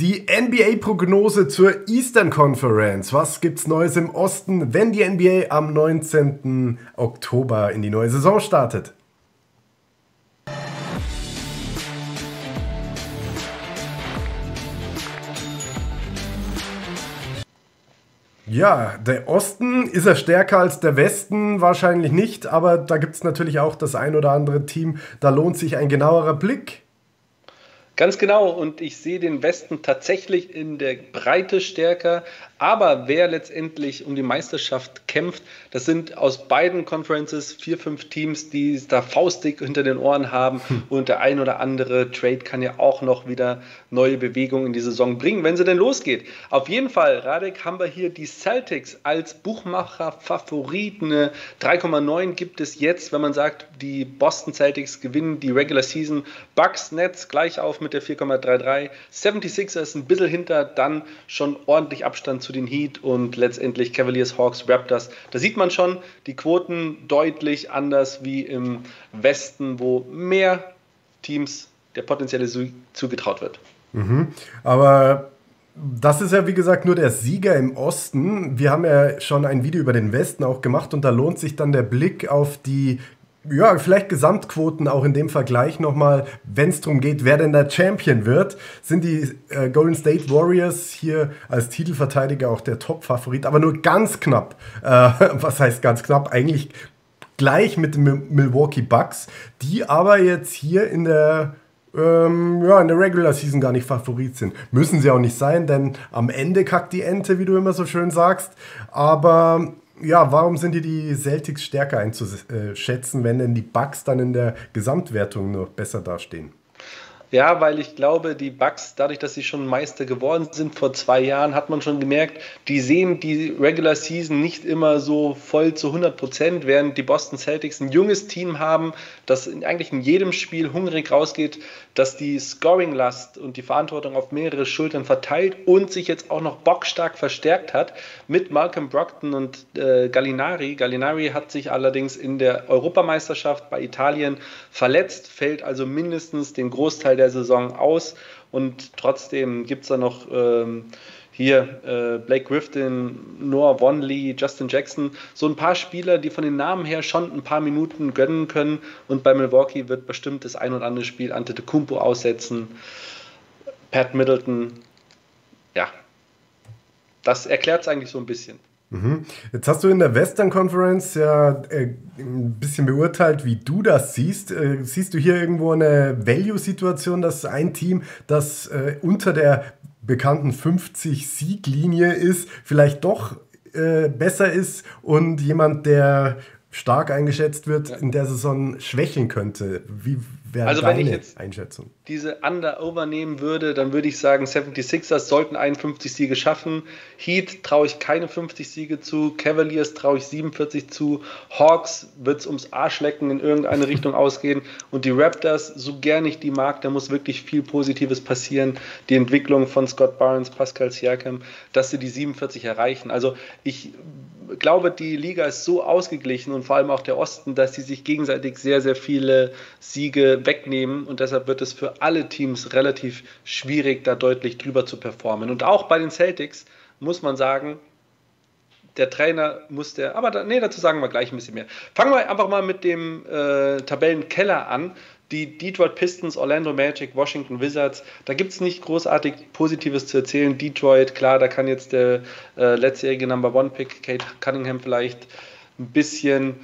Die NBA-Prognose zur Eastern Conference. Was gibt's Neues im Osten, wenn die NBA am 19. Oktober in die neue Saison startet? Ja, der Osten, ist er stärker als der Westen? Wahrscheinlich nicht, aber da gibt es natürlich auch das ein oder andere Team, da lohnt sich ein genauerer Blick. Ganz genau, und ich sehe den Westen tatsächlich in der Breite stärker, aber wer letztendlich um die Meisterschaft kämpft, das sind aus beiden Conferences 4, 5 Teams, die da faustdick hinter den Ohren haben und der ein oder andere Trade kann ja auch noch wieder neue Bewegungen in die Saison bringen, wenn sie denn losgeht. Auf jeden Fall, Radek, haben wir hier die Celtics als Buchmacher-Favorit. Eine 3,9 gibt es jetzt, wenn man sagt, die Boston Celtics gewinnen die Regular Season, Bucks, Nets gleich auf mit der 4,33, 76ers ein bisschen hinter, dann schon ordentlich Abstand zu den Heat und letztendlich Cavaliers, Hawks, Raptors. Da sieht man schon die Quoten deutlich anders wie im Westen, wo mehr Teams der potenzielle Sieg zugetraut wird. Aber das ist ja, wie gesagt, nur der Sieger im Osten. Wir haben ja schon ein Video über den Westen auch gemacht und da lohnt sich dann der Blick auf die, ja, vielleicht Gesamtquoten auch in dem Vergleich nochmal, wenn es darum geht, wer denn der Champion wird, sind die Golden State Warriors hier als Titelverteidiger auch der Top-Favorit, aber nur ganz knapp, was heißt ganz knapp, eigentlich gleich mit den Milwaukee Bucks, die aber jetzt hier in der Regular Season gar nicht Favorit sind. Müssen sie auch nicht sein, denn am Ende kackt die Ente, wie du immer so schön sagst, aber ja, warum sind hier die Celtics stärker einzuschätzen, wenn denn die Bucks dann in der Gesamtwertung nur besser dastehen? Ja, weil ich glaube, die Bucks, dadurch, dass sie schon Meister geworden sind vor 2 Jahren, hat man schon gemerkt, die sehen die Regular Season nicht immer so voll zu 100%, während die Boston Celtics ein junges Team haben, das eigentlich in jedem Spiel hungrig rausgeht, dass die Scoring-Last und die Verantwortung auf mehrere Schultern verteilt und sich jetzt auch noch bockstark verstärkt hat mit Malcolm Brogdon und Gallinari. Gallinari hat sich allerdings in der Europameisterschaft bei Italien verletzt, fällt also mindestens den Großteil der Saison aus und trotzdem gibt es da noch Blake Griffin, Noah Vonleh, Justin Jackson, so ein paar Spieler, die von den Namen her schon ein paar Minuten gönnen können und bei Milwaukee wird bestimmt das ein oder andere Spiel Antetokounmpo aussetzen, Pat Middleton, ja, das erklärt es eigentlich so ein bisschen. Jetzt hast du in der Western Conference ja ein bisschen beurteilt, wie du das siehst. Siehst du hier irgendwo eine Value-Situation, dass ein Team, das unter der bekannten 50-Sieglinie ist, vielleicht doch besser ist und jemand, der stark eingeschätzt wird, in der Saison schwächeln könnte? Wie wäre deine Einschätzung? Diese Under-Over nehmen würde, dann würde ich sagen, 76ers sollten 51 Siege schaffen. Heat traue ich keine 50 Siege zu. Cavaliers traue ich 47 zu. Hawks wird es ums Arschlecken in irgendeine Richtung ausgehen. Und die Raptors, so gern ich die mag, da muss wirklich viel Positives passieren. Die Entwicklung von Scott Barnes, Pascal Siakam, dass sie die 47 erreichen. Also ich glaube, die Liga ist so ausgeglichen und vor allem auch der Osten, dass sie sich gegenseitig sehr, sehr viele Siege wegnehmen. Und deshalb wird es für alle Teams relativ schwierig, da deutlich drüber zu performen. Und auch bei den Celtics muss man sagen, der Trainer muss dazu sagen wir gleich ein bisschen mehr. Fangen wir einfach mal mit dem Tabellenkeller an. Die Detroit Pistons, Orlando Magic, Washington Wizards, da gibt es nicht großartig Positives zu erzählen. Detroit, klar, da kann jetzt der letztjährige Number-One-Pick Cade Cunningham vielleicht ein bisschen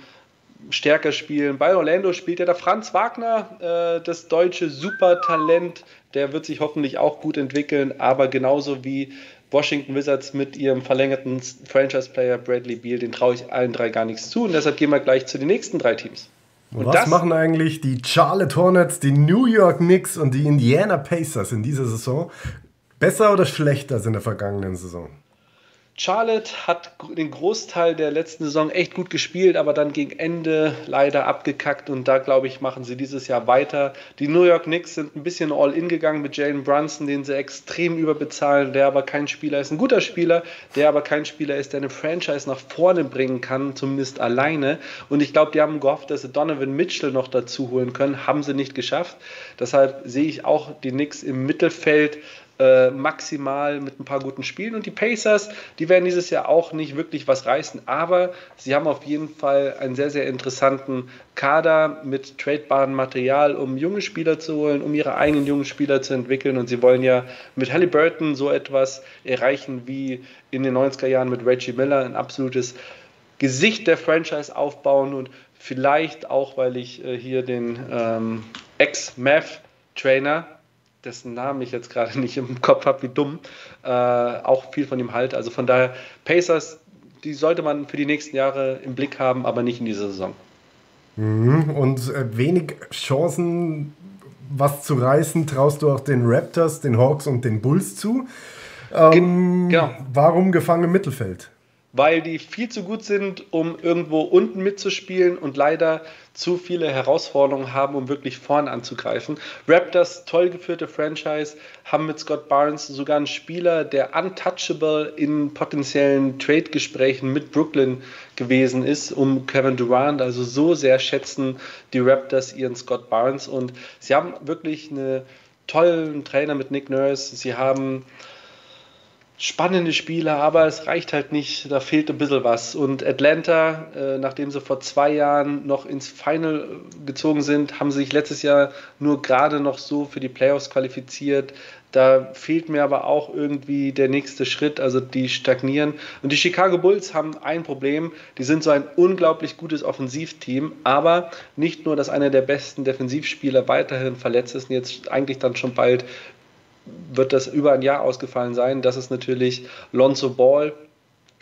stärker spielen. Bei Orlando spielt ja der Franz Wagner, das deutsche Supertalent. Der wird sich hoffentlich auch gut entwickeln, aber genauso wie Washington Wizards mit ihrem verlängerten Franchise-Player Bradley Beal, den traue ich allen 3 gar nichts zu. Und deshalb gehen wir gleich zu den nächsten 3 Teams. Und was machen eigentlich die Charlotte Hornets, die New York Knicks und die Indiana Pacers in dieser Saison? Besser oder schlechter als in der vergangenen Saison? Charlotte hat den Großteil der letzten Saison echt gut gespielt, aber dann gegen Ende leider abgekackt und da, glaube ich, machen sie dieses Jahr weiter. Die New York Knicks sind ein bisschen all-in gegangen mit Jalen Brunson, den sie extrem überbezahlen, der aber kein Spieler ist, ein guter Spieler, der aber kein Spieler ist, der eine Franchise nach vorne bringen kann, zumindest alleine. Und ich glaube, die haben gehofft, dass sie Donovan Mitchell noch dazu holen können, haben sie nicht geschafft. Deshalb sehe ich auch die Knicks im Mittelfeld, maximal mit ein paar guten Spielen. Und die Pacers, die werden dieses Jahr auch nicht wirklich was reißen, aber sie haben auf jeden Fall einen sehr, sehr interessanten Kader mit tradebarem Material, um junge Spieler zu holen, um ihre eigenen jungen Spieler zu entwickeln. Und sie wollen ja mit Halliburton so etwas erreichen wie in den 90er Jahren mit Reggie Miller, ein absolutes Gesicht der Franchise aufbauen. Und vielleicht auch, weil ich hier den Ex-Mav-Trainer, dessen Namen ich jetzt gerade nicht im Kopf habe, wie dumm, auch viel von ihm halte. Also von daher, Pacers, die sollte man für die nächsten Jahre im Blick haben, aber nicht in dieser Saison. Und wenig Chancen, was zu reißen, traust du auch den Raptors, den Hawks und den Bulls zu. Genau. Warum gefangen im Mittelfeld? Weil die viel zu gut sind, um irgendwo unten mitzuspielen und leider zu viele Herausforderungen haben, um wirklich vorn anzugreifen. Raptors, toll geführte Franchise, haben mit Scott Barnes sogar einen Spieler, der untouchable in potenziellen Trade-Gesprächen mit Brooklyn gewesen ist, um Kevin Durant. Also so sehr schätzen die Raptors ihren Scott Barnes. Und sie haben wirklich einen tollen Trainer mit Nick Nurse. Sie haben spannende Spieler, aber es reicht halt nicht, da fehlt ein bisschen was. Und Atlanta, nachdem sie vor 2 Jahren noch ins Final gezogen sind, haben sich letztes Jahr nur gerade noch so für die Playoffs qualifiziert. Da fehlt mir aber auch irgendwie der nächste Schritt, also die stagnieren. Und die Chicago Bulls haben ein Problem, die sind so ein unglaublich gutes Offensivteam, aber nicht nur, dass einer der besten Defensivspieler weiterhin verletzt ist und jetzt eigentlich dann schon bald wird das über ein Jahr ausgefallen sein. Das ist natürlich Lonzo Ball.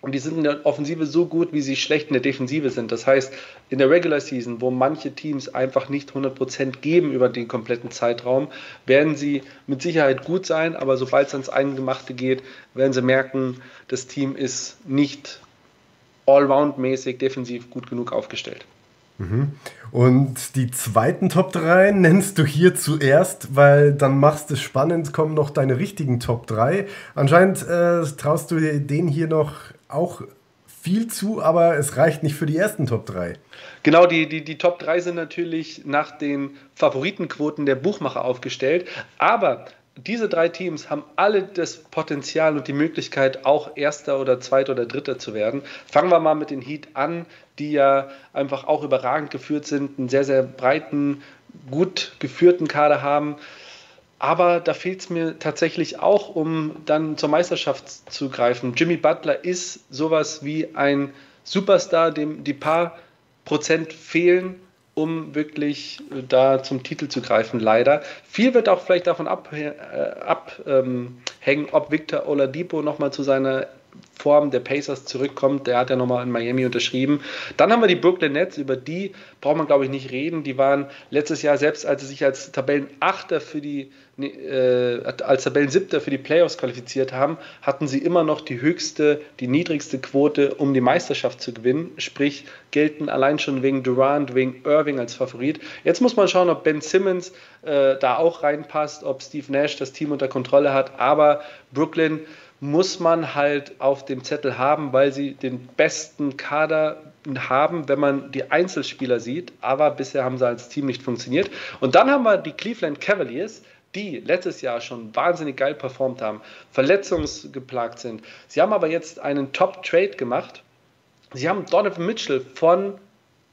Und die sind in der Offensive so gut, wie sie schlecht in der Defensive sind. Das heißt, in der Regular Season, wo manche Teams einfach nicht 100% geben über den kompletten Zeitraum, werden sie mit Sicherheit gut sein. Aber sobald es ans Eingemachte geht, werden sie merken, das Team ist nicht allround-mäßig defensiv gut genug aufgestellt. Und die zweiten Top 3 nennst du hier zuerst, weil dann machst du es spannend, kommen noch deine richtigen Top 3. Anscheinend traust du denen hier noch auch viel zu, aber es reicht nicht für die ersten Top 3. Genau, die Top 3 sind natürlich nach den Favoritenquoten der Buchmacher aufgestellt, aber diese 3 Teams haben alle das Potenzial und die Möglichkeit, auch Erster oder Zweiter oder Dritter zu werden. Fangen wir mal mit den Heat an, die ja einfach auch überragend geführt sind, einen sehr, sehr breiten, gut geführten Kader haben. Aber da fehlt es mir tatsächlich auch, um dann zur Meisterschaft zu greifen. Jimmy Butler ist sowas wie ein Superstar, dem die paar Prozent fehlen, um wirklich da zum Titel zu greifen, leider. Viel wird auch vielleicht davon abhängen, ob Victor Oladipo nochmal zu seiner Form der Pacers zurückkommt. Der hat ja nochmal in Miami unterschrieben. Dann haben wir die Brooklyn Nets, über die braucht man, glaube ich, nicht reden. Die waren letztes Jahr, selbst als sie sich als Tabellenachter als Tabellensiebter für die Playoffs qualifiziert haben, hatten sie immer noch die niedrigste Quote, um die Meisterschaft zu gewinnen. Sprich, gelten allein schon wegen Durant, wegen Irving als Favorit. Jetzt muss man schauen, ob Ben Simmons da auch reinpasst, ob Steve Nash das Team unter Kontrolle hat. Aber Brooklyn muss man halt auf dem Zettel haben, weil sie den besten Kader haben, wenn man die Einzelspieler sieht. Aber bisher haben sie als Team nicht funktioniert. Und dann haben wir die Cleveland Cavaliers, die letztes Jahr schon wahnsinnig geil performt haben, verletzungsgeplagt sind. Sie haben aber jetzt einen Top-Trade gemacht. Sie haben Donovan Mitchell von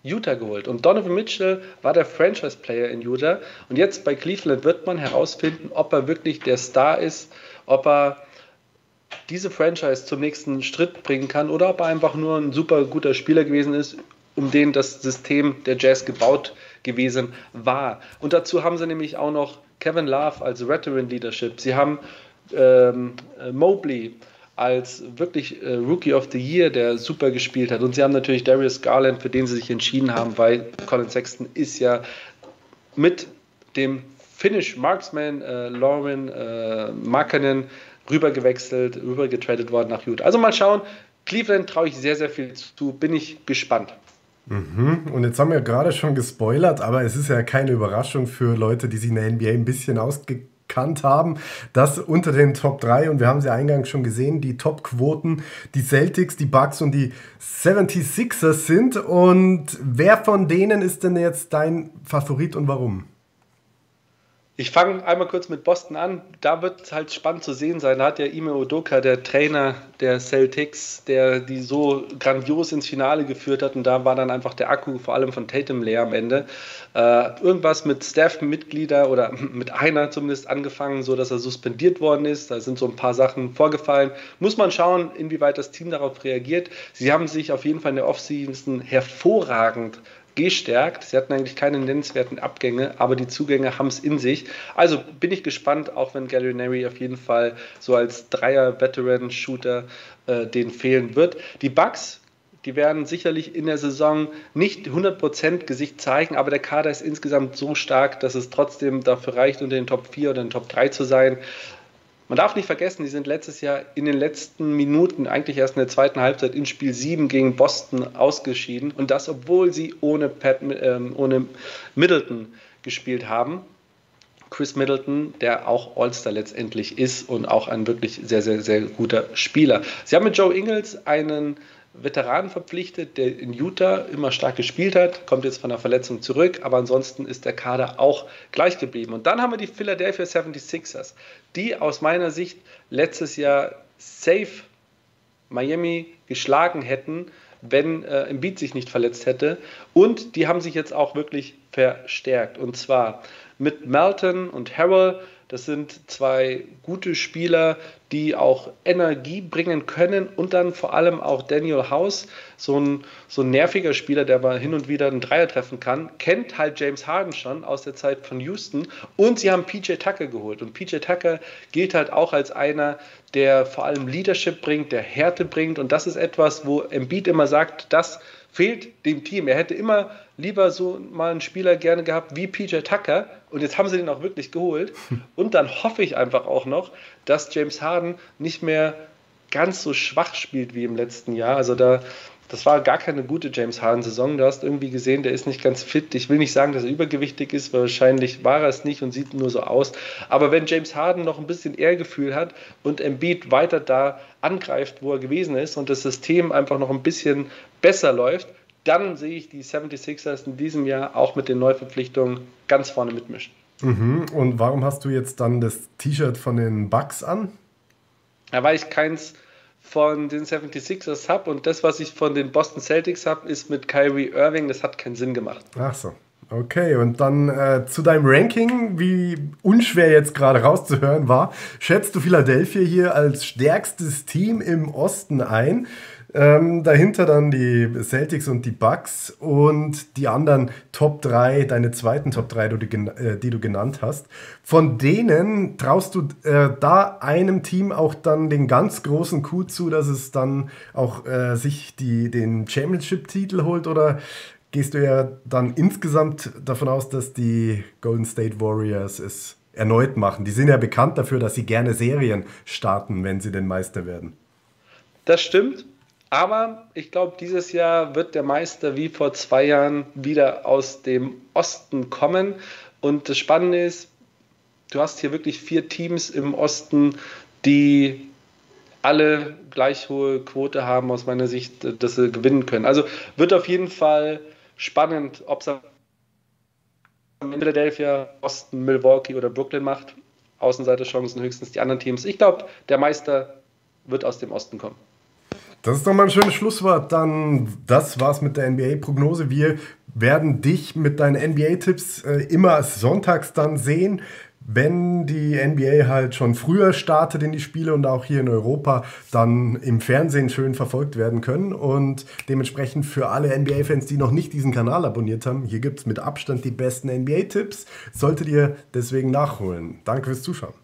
Utah geholt. Und Donovan Mitchell war der Franchise-Player in Utah. Und jetzt bei Cleveland wird man herausfinden, ob er wirklich der Star ist, ob er diese Franchise zum nächsten Schritt bringen kann oder ob er einfach nur ein super guter Spieler gewesen ist, um den das System der Jazz gebaut gewesen war. Und dazu haben sie nämlich auch noch Kevin Love als Veteran Leadership. Sie haben Mobley als wirklich Rookie of the Year, der super gespielt hat. Und sie haben natürlich Darius Garland, für den sie sich entschieden haben, weil Colin Sexton ist ja mit dem Finnish Marksman Lauren Markkanen rübergetradet worden nach Utah. Also mal schauen, Cleveland traue ich sehr, sehr viel zu, bin ich gespannt. Und jetzt haben wir gerade schon gespoilert, aber es ist ja keine Überraschung für Leute, die sich in der NBA ein bisschen ausgekannt haben, dass unter den Top 3, und wir haben sie eingangs schon gesehen, die Top-Quoten, die Celtics, die Bucks und die 76ers sind. Und wer von denen ist denn jetzt dein Favorit und warum? Ich fange einmal kurz mit Boston an. Da wird es halt spannend zu sehen sein. Da hat ja Ime Udoka, der Trainer der Celtics, der die so grandios ins Finale geführt hat. Und da war dann einfach der Akku vor allem von Tatum leer am Ende. Irgendwas mit Staff-Mitglieder oder mit einer zumindest angefangen, so dass er suspendiert worden ist. Da sind so ein paar Sachen vorgefallen. Muss man schauen, inwieweit das Team darauf reagiert. Sie haben sich auf jeden Fall in der Offseason hervorragend gestärkt. Sie hatten eigentlich keine nennenswerten Abgänge, aber die Zugänge haben es in sich. Also bin ich gespannt, auch wenn Gallinari auf jeden Fall so als Dreier-Veteran-Shooter denen fehlen wird. Die Bucks, die werden sicherlich in der Saison nicht 100% Gesicht zeigen, aber der Kader ist insgesamt so stark, dass es trotzdem dafür reicht, unter den Top 4 oder den Top 3 zu sein. Man darf nicht vergessen, die sind letztes Jahr in den letzten Minuten, eigentlich erst in der zweiten Halbzeit, in Spiel 7 gegen Boston ausgeschieden. Und das, obwohl sie ohne Middleton gespielt haben. Chris Middleton, der auch All-Star letztendlich ist und auch ein wirklich sehr, sehr, sehr guter Spieler. Sie haben mit Joe Ingles einen Veteran verpflichtet, der in Utah immer stark gespielt hat, kommt jetzt von der Verletzung zurück, aber ansonsten ist der Kader auch gleich geblieben. Und dann haben wir die Philadelphia 76ers, die aus meiner Sicht letztes Jahr safe Miami geschlagen hätten, wenn Embiid sich nicht verletzt hätte. Und die haben sich jetzt auch wirklich verstärkt. Und zwar mit Melton und Harrell. Das sind zwei gute Spieler, die auch Energie bringen können. Und dann vor allem auch Daniel House, so ein nerviger Spieler, der mal hin und wieder einen Dreier treffen kann. Kennt halt James Harden schon aus der Zeit von Houston. Und sie haben PJ Tucker geholt. Und PJ Tucker gilt halt auch als einer, der vor allem Leadership bringt, der Härte bringt. Und das ist etwas, wo Embiid immer sagt, das fehlt dem Team. Er hätte immer lieber so mal einen Spieler gerne gehabt wie PJ Tucker. Und jetzt haben sie den auch wirklich geholt. Und dann hoffe ich einfach auch noch, dass James Harden nicht mehr ganz so schwach spielt wie im letzten Jahr. Also das war gar keine gute James Harden-Saison. Du hast irgendwie gesehen, der ist nicht ganz fit. Ich will nicht sagen, dass er übergewichtig ist, weil wahrscheinlich war er es nicht und sieht nur so aus. Aber wenn James Harden noch ein bisschen Ehrgefühl hat und Embiid weiter da angreift, wo er gewesen ist und das System einfach noch ein bisschen besser läuft, dann sehe ich die 76ers in diesem Jahr auch mit den Neuverpflichtungen ganz vorne mitmischen. Mhm. Und warum hast du jetzt dann das T-Shirt von den Bucks an? Ja, weil ich keins von den 76ers habe und das, was ich von den Boston Celtics habe, ist mit Kyrie Irving. Das hat keinen Sinn gemacht. Ach so, okay. Und dann zu deinem Ranking, wie unschwer jetzt gerade rauszuhören war, schätzt du Philadelphia hier als stärkstes Team im Osten ein. Dahinter dann die Celtics und die Bucks und die anderen Top 3, deine zweiten Top 3, die du genannt hast. Von denen traust du da einem Team auch dann den ganz großen Coup zu, dass es dann auch sich den Championship-Titel holt? Oder gehst du ja dann insgesamt davon aus, dass die Golden State Warriors es erneut machen? Die sind ja bekannt dafür, dass sie gerne Serien starten, wenn sie denn Meister werden. Das stimmt. Aber ich glaube, dieses Jahr wird der Meister wie vor 2 Jahren wieder aus dem Osten kommen. Und das Spannende ist, du hast hier wirklich 4 Teams im Osten, die alle gleich hohe Quote haben, aus meiner Sicht, dass sie gewinnen können. Also wird auf jeden Fall spannend, ob es am Philadelphia, Osten, Milwaukee oder Brooklyn macht. Außenseiterchancen höchstens die anderen Teams. Ich glaube, der Meister wird aus dem Osten kommen. Das ist doch mal ein schönes Schlusswort. Dann, das war's mit der NBA-Prognose. Wir werden dich mit deinen NBA-Tipps immer sonntags dann sehen, wenn die NBA halt schon früher startet in die Spiele und auch hier in Europa dann im Fernsehen schön verfolgt werden können. Und dementsprechend für alle NBA-Fans, die noch nicht diesen Kanal abonniert haben, hier gibt's mit Abstand die besten NBA-Tipps. Solltet ihr deswegen nachholen. Danke fürs Zuschauen.